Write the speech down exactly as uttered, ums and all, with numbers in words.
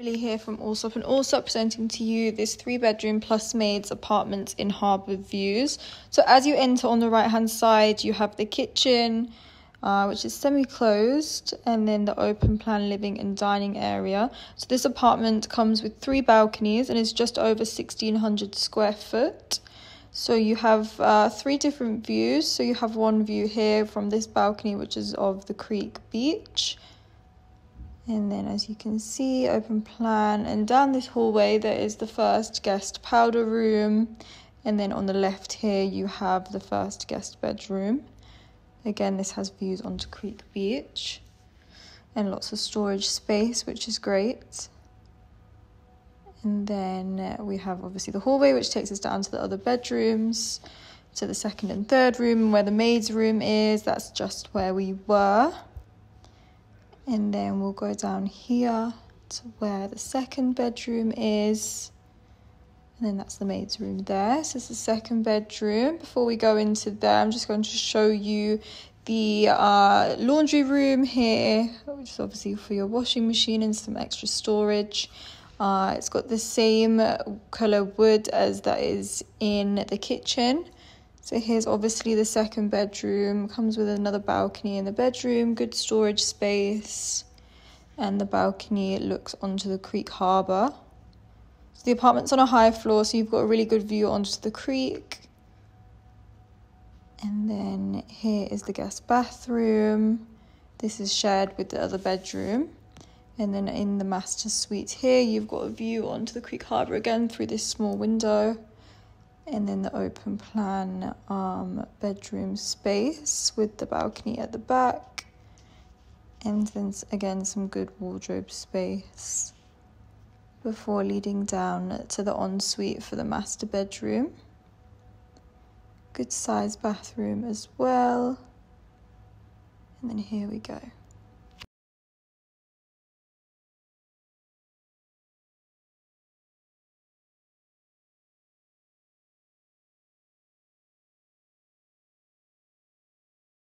Emily here from Allsop and Allsop, presenting to you this three bedroom plus maids apartment in Harbour Views. So as you enter on the right hand side you have the kitchen uh, which is semi-closed, and then the open plan living and dining area. So this apartment comes with three balconies and is just over sixteen hundred square foot. So you have uh, three different views. So you have one view here from this balcony which is of the Creek Beach. And then as you can see, open plan, and down this hallway there is the first guest powder room, and then on the left here you have the first guest bedroom. Again, this has views onto Creek Beach and lots of storage space, which is great. And then we have obviously the hallway which takes us down to the other bedrooms, to the second and third room where the maid's room is. That's just where we were. And then we'll go down here to where the second bedroom is. And then that's the maid's room there. So it's the second bedroom. Before we go into there, I'm just going to show you the uh, laundry room here, which is obviously for your washing machine and some extra storage. Uh, it's got the same colour wood as that is in the kitchen. So here's obviously the second bedroom, comes with another balcony in the bedroom, good storage space, and the balcony looks onto the Creek Harbour. So the apartment's on a high floor, so you've got a really good view onto the creek. And then here is the guest bathroom. This is shared with the other bedroom. And then in the master suite here, you've got a view onto the Creek Harbour again through this small window. And then the open plan um, bedroom space with the balcony at the back. And then again, some good wardrobe space before leading down to the ensuite for the master bedroom. Good sized bathroom as well. And then here we go.